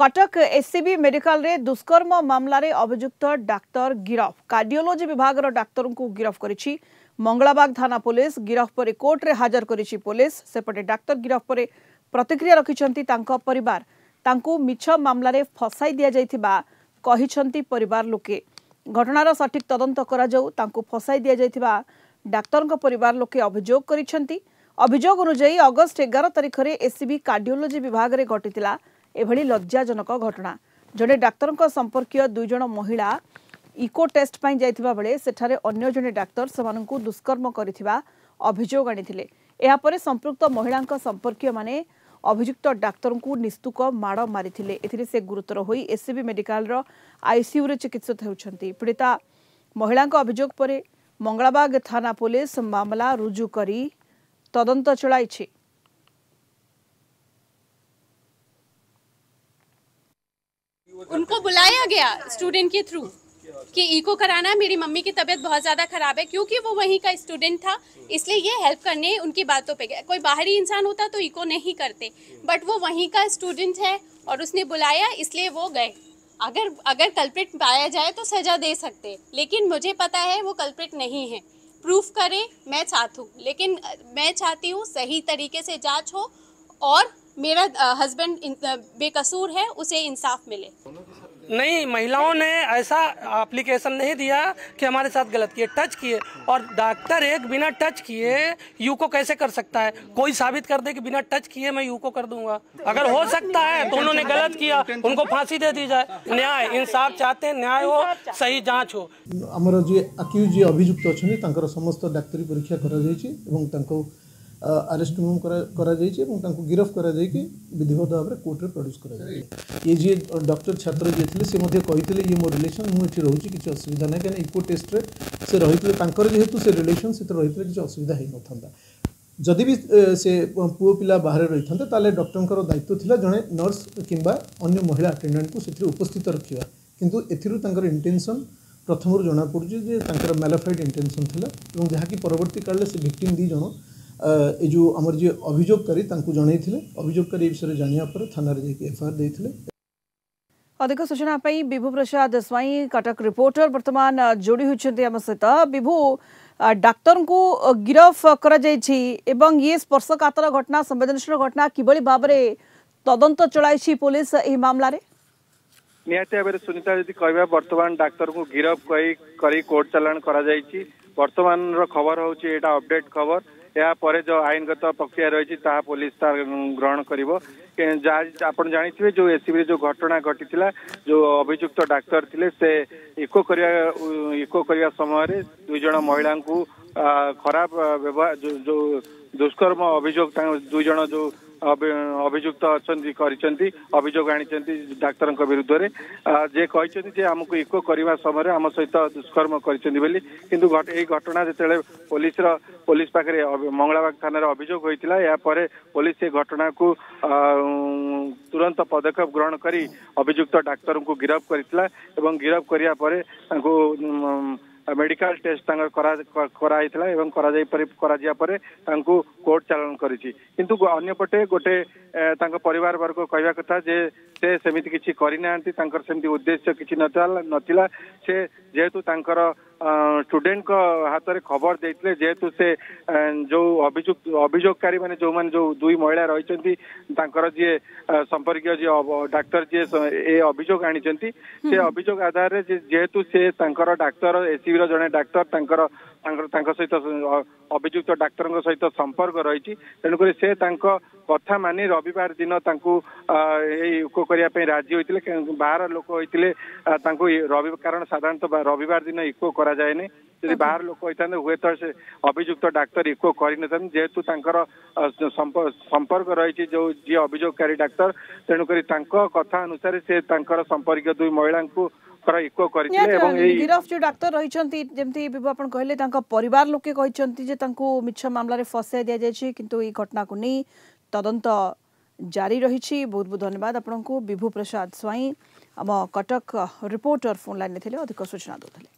Cuttack SCB medical रे दुष्कर्म मामला रे अभियुक्त डाक्तर गिरफ कार्डियोलोजी विभाग रो डाक्तर को गिरफ करिछि मंगलाबाग थाना पुलिस गिरफ पर कोर्ट रे हाजर करिछि पुलिस सेपटे डाक्तर गिरफ पर प्रतिक्रिया रखिछंती तांको परिवार तांको मिछ मामला रे फसाई दिया जायथिबा कहिछंती परिवार लोके घटनार सठिक तदंत करा जाऊ तांको फसाई दिया जायथिबा डाक्तर को परिवार लोके अभियोग करिछंती अभियोग अनुसार अगस्त 11 तारिख रे एससीबी कार्डियोलोजी विभाग रे घटितला एभली लज्जाजनक घटना जड़े डाक्तर संपर्क दुईज महिला इको टेस्ट पाई जाइथिबा बेले सेठारे अन्य जने डाक्तर सेमानंकु दुष्कर्म करिथिबा अभियोग आनिथिले। एहा परे संपृक्त महिलांका संपर्कीय माने अभियुक्त डाक्तरंकु निस्तुक माड़ मारिथिले। एथिरे से गुरुतर होई एससीबी मेडिकल रो आईसीयू रे चिकित्सित होउछंती। पीड़िता महिलांका अभियोग परे मंगलाबाग थाना पुलिस मामला रुजु करी तदंत चलाइछि। उनको बुलाया गया स्टूडेंट के थ्रू कि इको कराना, मेरी मम्मी की तबीयत बहुत ज़्यादा ख़राब है, क्योंकि वो वहीं का स्टूडेंट था इसलिए ये हेल्प करने उनकी बातों पे गया। कोई बाहरी इंसान होता तो इको नहीं करते, बट वो वहीं का स्टूडेंट है और उसने बुलाया इसलिए वो गए। अगर कल्प्रिट पाया जाए तो सज़ा दे सकते, लेकिन मुझे पता है वो कल्प्रिट नहीं है। प्रूफ करें, मैं साथ हूँ, लेकिन मैं चाहती हूँ सही तरीके से जाँच हो और मेरा हस्बैंड बेकसूर है, उसे इंसाफ मिले। नहीं, महिलाओं ने ऐसा एप्लीकेशन नहीं दिया कि हमारे साथ गलत किए, टच किए, और डॉक्टर एक बिना टच किए यू को कैसे कर सकता है? कोई साबित कर दे कि बिना टच किए मैं यू को कर दूंगा। अगर हो सकता है तो उन्होंने गलत किया, उनको फांसी दे दी जाए। न्याय इंसाफ चाहते हैं, न्याय हो, सही जांच हो। आमर जी अक्यूज जी अभियुक्त अच्छा समस्त डाक्तरी परीक्षा कर आरेस्ट मुम करा गिरफ कर विधिवत भाव में कोर्ट में प्रोड्यूस कर। ये जी डॉक्टर छात्र जी थे सी कही ये मो रिलेशन मुझे रोचे किसी असुविधा ना कहीं इको टेस्ट से रही जेहेतु से रिलेशन से रही किसी असुविधा हो ना जदि भी से पुओ पिला बाहर रही था डॉक्टर दायित्व था जड़े नर्स किंबा अन्य महिला अटेंडेंट को से उपस्थित रखा किंतु एथर इंटेंशन प्रथम जना पड़े मेलाफाइड इंटेंशन था जहाँकि परवर्त काल से विक्टिम दीज ये जो आमर जी अभियोगकारी जनईले अभियोगकारी विषय जानिया पर थाना एफआईआर देथिले। अधिक सूचना पई विभु प्रसाद स्वाई कटक रिपोर्टर बर्तमान जोड़ी होइछन्ते हम सहित। विभु, डाक्तर को गिरफ करा जाइछि एवं ये स्पर्शकातर घटना संवेदनशील घटना किबळी भाबरे तदंत चलाइछि पुलिस एही मामला रे? निहत्य भाबरे सुनीता जी कहबा वर्तमान डाक्तर को गिरफ करी कोर्ट चालान करा जाइछि। वर्तमान रो खबर होउछि एटा अपडेट खबर। या पर जो आईनगत प्रक्रिया रही पुलिस ग्रहण कर। जानते जो एससीबी जो घटना घटी जो अभियुक्त डाक्तर थिले से इको करने समय दुईज महिला को खराब व्यवहार जो दुष्कर्म अभियोग दुईज जो अभियुक्त अच्छा अभियोग आनी डाक्तर विरुद्ध में जे कहते आमको इको करने समय आम सहित दुष्कर्म कर घटना जिते पुलिस पाखे मंगलाबाग थाना अभियोग होता यापर पुलिस से घटना को तुरंत पदक्षेप ग्रहण कर अभियुक्त डाक्तर को गिरफ करता एवं गिरफ करापर मेडिकल टेस्ट एवं करा परे तांको कोर्ट चालान करिछि। किंतु अन्य पटे गोटे परिवार वर्ग कहवा कथा जे से सेमिति किछि करिनांती तांकर सेमिति उद्देश्य किछि नथिला से जेहेतु तांकर स्टूडेंट को हाथ में खबर देते जेहेतु से जो अभियोगकारी मैंने जो दुई महिला रही जी संपर्क जी डाक्तर जी ये अभियोग आनी से अभियोग आधार में जेहेतु से डाक्तर एससीबी जड़े डाक्तर सहित अभियुक्त डाक्तर सहित संपर्क रही तेणुक से कथा मानि रविवार दिन इको करने राजी होते बाहर लोक होते कारण साधारणतः रविवार दिन इको करा जाए नहीं यदि बाहर लोक होता हे तो अभियुक्त डाक्तर इको कर जेहेतु संपर्क रही जो जी अभियोगकारी डाक्तर तेणुक कथा अनुसार से संपर्क दुई महिला को इको गिरफ जो डाक्तर रही जमी विभू कहले परिवार लोके मिछ मामला फसाई दि जाए किंतु ये घटना को नहीं तदंत जारी रही। बहुत बहुत धन्यवाद आपंक विभू प्रसाद स्वाई आम कटक रिपोर्टर फोन लाइन में अधिक सूचना दूसरे।